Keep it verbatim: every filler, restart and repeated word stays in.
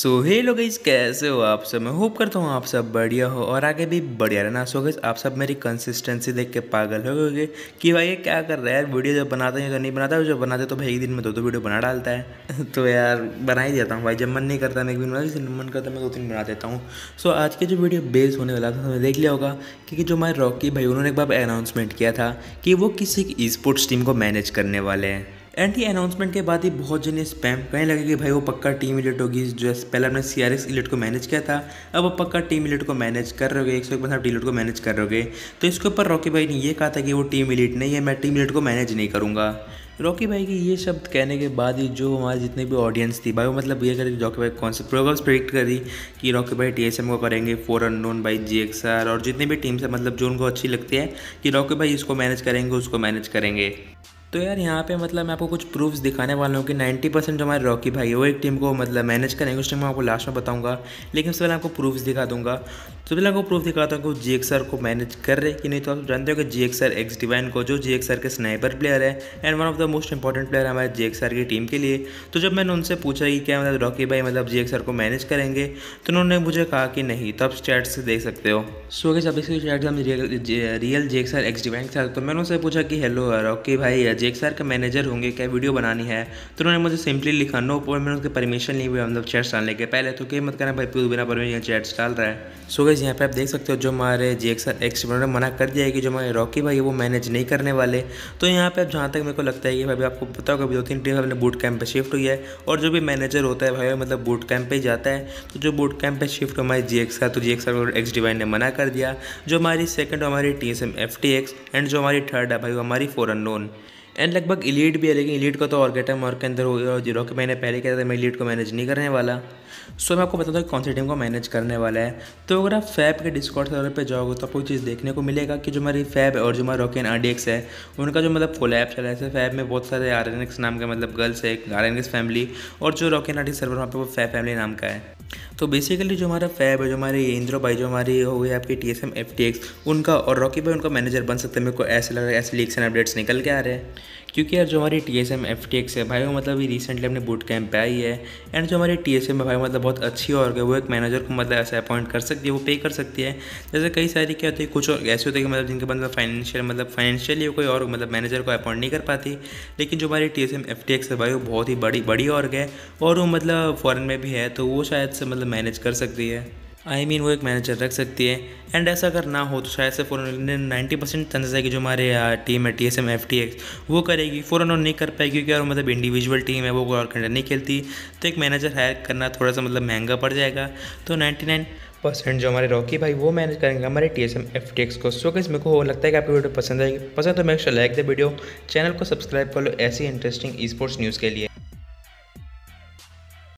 So hello guys, कैसे हो आप सब। मैं होप करता हूँ आप सब बढ़िया हो और आगे भी बढ़िया रहना। सो गाइस, आप सब मेरी कंसिस्टेंसी देख के पागल हो गए कि भाई ये क्या कर रहा है यार। वीडियो जब बनाता है या नहीं बनाता है, जब बनाते तो भाई एक दिन में दो दो वीडियो बना डालता है तो यार बना ही देता हूँ भाई। जब मन नहीं करता मैं एक दिन बना, जिस दिन मन करता मैं दो तीन बना देता हूँ। सो आज के जो वीडियो बेस होने वाला था, देख लिया होगा क्योंकि जो हमारे रॉकी भाई उन्होंने एक बार अनाउंसमेंट किया था कि वो किसी ई स्पोर्ट्स टीम को मैनेज करने वाले हैं। एंड ये अनाउंसमेंट के बाद ही बहुत जने स्पैम कहने लगे कि भाई वो पक्का टीम इलेट होगी। जो पहले हमने सी आर एस इलेट को मैनेज किया था, अब वो पक्का टीम इलेट को मैनेज कर रहे हो, एक सौ एक मतलब इलेट को मैनेज कर रहे हो। तो इसके ऊपर रॉकी भाई ने ये कहा था कि वो टीम इलेट नहीं है, मैं टीम इलेट को मैनेज नहीं करूँगा। रॉकी भाई के ये शब्द कहने के बाद ही जो हमारी जितनी भी ऑडियंस थी भाई, वो मतलब ये करी रॉकी भाई कौन से प्रोग्राम्स प्रेडिक्ट करी कि रॉकी भाई टीएसएम को करेंगे, फोर अननोन भाई जेएक्सआर और जितनी भी टीम्स है, मतलब जो उनको अच्छी लगती है कि रॉकी भाई इसको मैनेज करेंगे उसको मैनेज करेंगे। तो यार यहाँ पे मतलब मैं आपको कुछ प्रूफ्स दिखाने वाला हूँ कि नब्बे परसेंट जो हमारे रॉकी भाई है वो एक टीम को मतलब मैनेज करेंगे। उस टाइम मैं आपको लास्ट में बताऊँगा, लेकिन उससे पहले आपको प्रूफ्स दिखा दूँगा। तो पहले आपको प्रूफ दिखाता हूँ कि वो जेएक्सआर को मैनेज कर रहे कि नहीं। तो आप जानते हो कि जेएक्सआर एक्सडिवाइड को, जो जेएक्सआर के स्नाइपर प्लेयर है and one of the most important player हमारे जेएक्सआर की टीम के लिए। तो जब मैंने उनसे पूछा कि क्या मतलब रॉकी भाई मतलब जेएक्सआर को मैनेज करेंगे, तो उन्होंने मुझे कहा कि नहीं। तो आप चैट्स देख सकते हो। सो गाइस, अब इसकी चैट्स हम रियल जेएक्सआर एक्सडिवाइड था। तो मैंने उनसे पूछा कि हेलो रॉकी भाई, जेएक्सआर के मैनेजर होंगे क्या, वीडियो बनानी है। तो उन्होंने मुझे सिंपली लिखा नो, पर मैंने उसके परमिशन नहीं हुआ मतलब चैट्स डालने के पहले। तो क्या मत करना भाई, प्रूफ बिना परमिशन चैट्स डाल रहा है। सो गाइस, यहाँ पे आप देख सकते हो जो हमारे जेएक्सआर एक्सपर्ट ने मना कर दिया है कि जो हमारे रॉकी भाई वो मैनेज नहीं करने वाले। तो यहाँ पे आप जहाँ तक मेरे को लगता है कि भाई आपको पता होगा, दो तीन टीम अपने बूट कैंप पर शिफ्ट हुई है और जो भी मैनेजर होता है भाई मतलब बूट कैंप पर ही जाता है। तो जो बूट कैंप पर शिफ्ट हमारे जेएक्सआर, तो जेएक्सआर और एक्सडिवाइड ने मना कर दिया। जो हमारी सेकेंड हमारी टीएसएम एफटीएक्स एंड जो हमारी थर्ड है भाई हमारी फोर अननोन एंड लगभग इलीट भी है, लेकिन इलीट का तो ऑर्गेटम और के अंदर हो गया। और जीरो के मैंने पहले कहा था मैं इलीट को मैनेज नहीं करने वाला। सो मैं आपको बताता हूँ कौन सी टीम को मैनेज करने वाला है। तो अगर आप फैब के डिस्कॉर्ड सर्वर पे जाओगे तो आपको चीज़ देखने को मिलेगा कि जो हमारी फैब और जो हमारा रॉकी एंड आरडीएक्स है उनका जो मतलब कोलैब चला है। ऐसे फैब में बहुत सारे आरएनएक्स नाम के मतलब गर्ल्स है, आरएनएक्स फैमिली, और जो रॉकी एंड आरडीएक्स सर्वर वहाँ पर वो फैब फैमिली नाम का है। तो बेसिकली जो हमारा फैब है, जो हमारे इंद्रो भाई, जो हमारी हो गई आपकी टीएसएम एफटीएक्स, उनका और रॉकी भाई उनका मैनेजर बन सकते हैं। मेरे को ऐसे लग रहा है, ऐसे लीक्स एंड अपडेट्स निकल के आ रहे हैं। क्योंकि यार जो हमारी टीएसएम एफटीएक्स है भाई वो मतलब ये रिसेंटली अपने बूट कैंप पे आई है एंड जो हमारी टीएसएम है भाई मतलब बहुत अच्छी और वो एक मैनेजर को मतलब ऐसे अपॉइंट कर सकती है, वो पे कर सकती है। जैसे कई सारी क्या होती है, कुछ और ऐसे होते हैं कि मतलब जिनके मतलब फाइनेंशियल मतलब फाइनेंशियली कोई और मतलब मैनेजर को अपॉइंट नहीं कर पाती, लेकिन जो हमारी टीएसएम एफटीएक्स है भाई वो बहुत ही बड़ी बड़ी ऑर्ग है और वो मतलब फॉरेन में भी है, तो वो शायद से मतलब मैनेज कर सकती है। आई I मीन mean, वो एक मैनेजर रख सकती है। एंड ऐसा अगर ना हो तो शायद से फोरन नाइन्टी परसेंट चांसेस है कि जो हमारे टीम है टीएसएम एफटीएक्स वो करेगी। फोरन नहीं कर पाएगी क्योंकि और मतलब इंडिविजुअल टीम है, वो कोई और कंटेंट नहीं खेलती, तो एक मैनेजर हायर करना थोड़ा सा मतलब महंगा पड़ जाएगा। तो नाइन्टी नाइन परसेंट जो हमारे रॉकी भाई वो मैनेज करेंगे हमारे टीएसएम एफटीएक्स को। सो गाइस, मेरे को हो लगता है कि आपको वीडियो पसंद आएगी। पसंद तो make sure like the video, channel को सब्सक्राइब कर लो ऐसी इंटरेस्टिंग ई स्पोर्ट्स न्यूज़ के लिए।